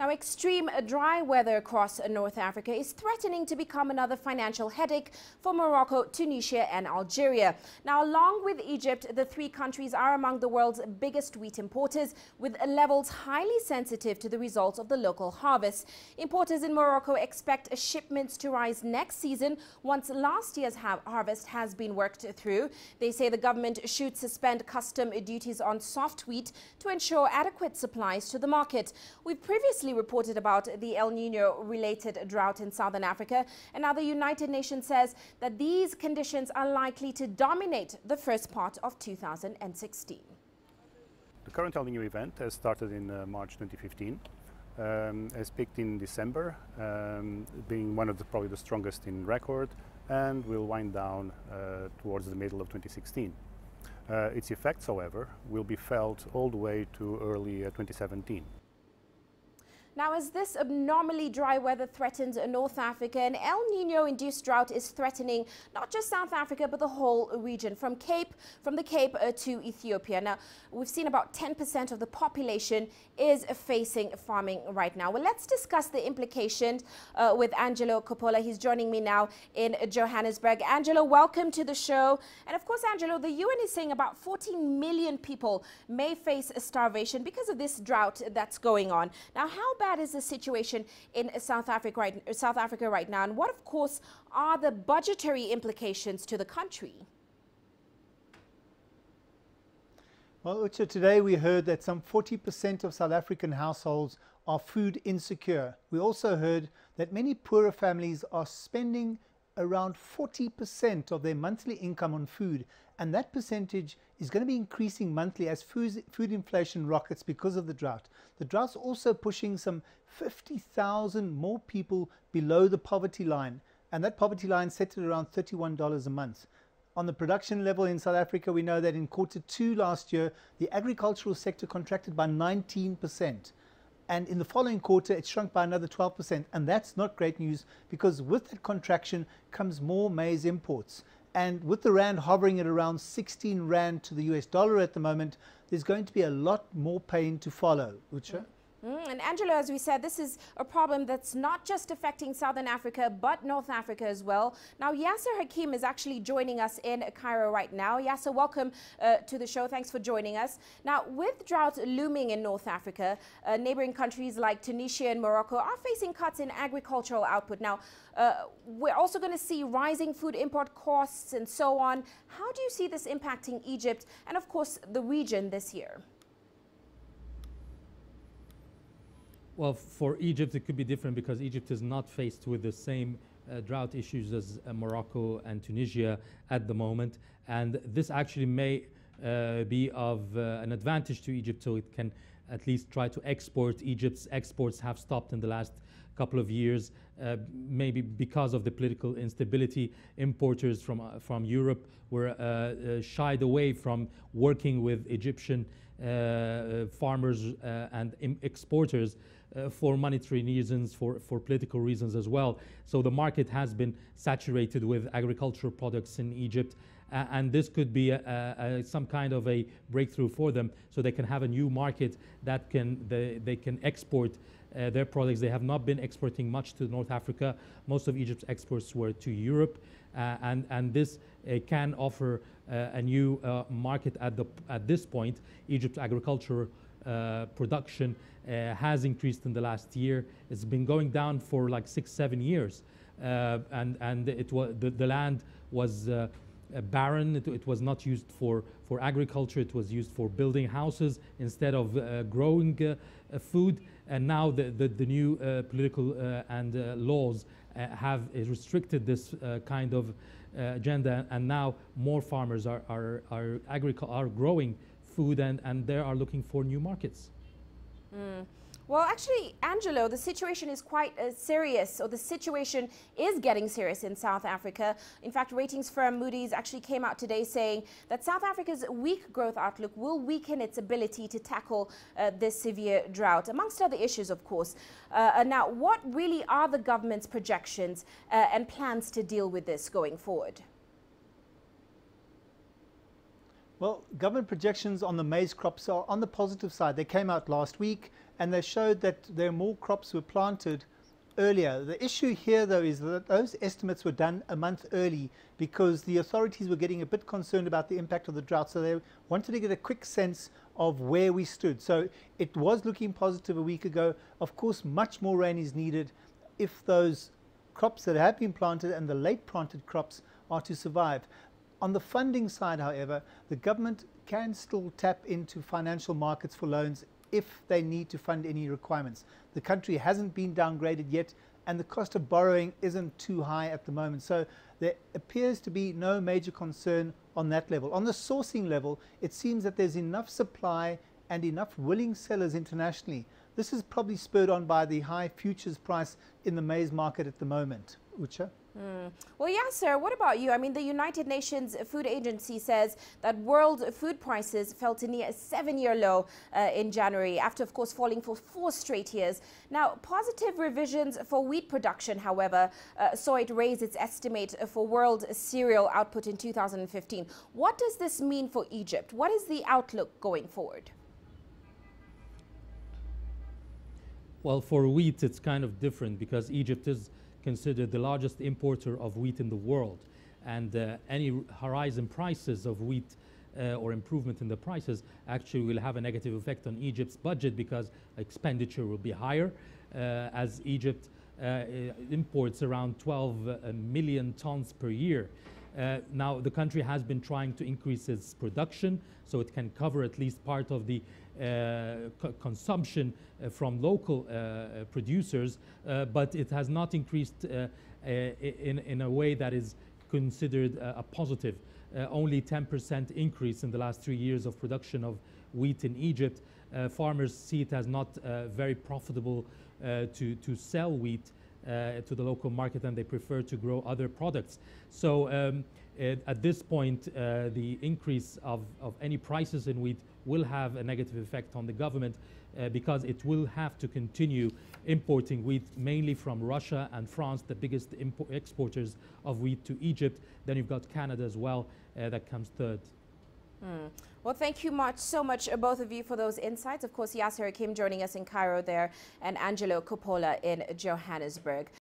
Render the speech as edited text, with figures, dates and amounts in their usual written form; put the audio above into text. Now, extreme dry weather across North Africa is threatening to become another financial headache for Morocco, Tunisia and Algeria. Now, along with Egypt, the three countries are among the world's biggest wheat importers, with levels highly sensitive to the results of the local harvest. Importers in Morocco expect shipments to rise next season once last year's harvest has been worked through. They say the government should suspend custom duties on soft wheat to ensure adequate supplies to the market. We've previously reported about the El Niño related drought in southern Africa, and now the United Nations says that these conditions are likely to dominate the first part of 2016. The current El Niño event has started in March 2015, has peaked in December, being one of probably the strongest in record, and will wind down towards the middle of 2016. Its effects, however, will be felt all the way to early 2017. Now, as this abnormally dry weather threatens North Africa, an El Nino-induced drought is threatening not just South Africa, but the whole region, from the Cape to Ethiopia. Now, we've seen about 10% of the population is facing farming right now. Well, let's discuss the implications with Angelo Coppola. He's joining me now in Johannesburg. Angelo, welcome to the show. And of course, Angelo, the UN is saying about 14 million people may face starvation because of this drought that's going on. Now, how bad is the situation in South Africa right now, and what, of course, are the budgetary implications to the country? Well, Ucha, today we heard that some 40% of South African households are food insecure. We also heard that many poorer families are spending around 40% of their monthly income on food, and that percentage is going to be increasing monthly as food inflation rockets because of the drought. The drought's also pushing some 50,000 more people below the poverty line, and that poverty line set at around $31 a month. On the production level in South Africa, we know that in Q2 last year, the agricultural sector contracted by 19%. And in the following quarter, it shrunk by another 12%. And that's not great news, because with that contraction comes more maize imports. And with the rand hovering at around 16 rand to the US dollar at the moment, there's going to be a lot more pain to follow, Ucha. And Angelo, as we said, this is a problem that's not just affecting Southern Africa, but North Africa as well. Now, Yasser Hakim is actually joining us in Cairo right now. Yasser, welcome to the show. Thanks for joining us. Now, with drought looming in North Africa, neighboring countries like Tunisia and Morocco are facing cuts in agricultural output. Now, we're also going to see rising food import costs and so on. How do you see this impacting Egypt and, of course, the region this year? Well, for Egypt, it could be different because Egypt is not faced with the same drought issues as Morocco and Tunisia at the moment. And this actually may be of an advantage to Egypt, so it can at least try to export. Egypt's exports have stopped in the last couple of years, maybe because of the political instability. Importers from Europe were shied away from working with Egyptian farmers and exporters for monetary reasons, for political reasons as well. So the market has been saturated with agricultural products in Egypt, and this could be some kind of a breakthrough for them, so they can have a new market that they can export their products. They have not been exporting much to North Africa. Most of Egypt's exports were to Europe, and this can offer a new market at this point. Egypt's agricultural production has increased in the last year. It's been going down for like 6-7 years, and it was the land was barren. It was not used for agriculture. It was used for building houses instead of growing food. And now the new political and laws have restricted this kind of agenda, and now more farmers are growing food, and they are looking for new markets. Well, actually, Angelo, the situation is quite serious, or the situation is getting serious in South Africa. In fact, ratings firm Moody's actually came out today saying that South Africa's weak growth outlook will weaken its ability to tackle this severe drought, amongst other issues, of course. Now, what really are the government's projections and plans to deal with this going forward? Well, government projections on the maize crops are on the positive side. They came out last week. and they showed that there more crops were planted earlier. The issue here, though, is that those estimates were done a month early because the authorities were getting a bit concerned about the impact of the drought, so they wanted to get a quick sense of where we stood. So it was looking positive a week ago. Of course, much more rain is needed if those crops that have been planted and the late planted crops are to survive. On the funding side, however, the government can still tap into financial markets for loans if they need to fund any requirements. The country hasn't been downgraded yet, and the cost of borrowing isn't too high at the moment. So there appears to be no major concern on that level. On the sourcing level, it seems that there's enough supply and enough willing sellers internationally. This is probably spurred on by the high futures price in the maize market at the moment. Ucha? Well, Yasser, what about you? I mean, the United Nations Food Agency says that world food prices fell to near a 7-year low in January, after, of course, falling for 4 straight years. Now, positive revisions for wheat production, however, saw it raise its estimate for world cereal output in 2015. What does this mean for Egypt? What is the outlook going forward? Well, for wheat, it's kind of different because Egypt is considered the largest importer of wheat in the world, and any rise in prices of wheat or improvement in the prices actually will have a negative effect on Egypt's budget because expenditure will be higher, as Egypt imports around 12 million tons per year. Now, the country has been trying to increase its production so it can cover at least part of the consumption from local producers, but it has not increased in a way that is considered a positive. Only 10% increase in the last 3 years of production of wheat in Egypt. Farmers see it as not very profitable to sell wheat to the local market, and they prefer to grow other products. So at this point, the increase of any prices in wheat will have a negative effect on the government because it will have to continue importing wheat mainly from Russia and France, the biggest exporters of wheat to Egypt. Then you've got Canada as well, that comes third. Well, thank you so much, both of you, for those insights. Of course, Yasser Hakim joining us in Cairo there, and Angelo Coppola in Johannesburg.